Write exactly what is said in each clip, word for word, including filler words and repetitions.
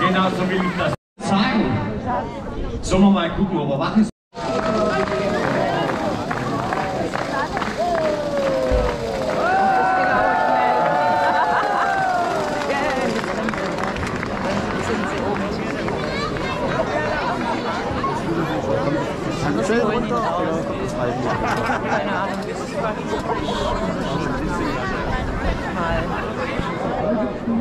Genau so will ich das sagen. Sollen wir mal gucken, ob er wach ist? Schnell runter oder kommt das halten? Keine Ahnung. Thank you.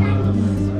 Danke.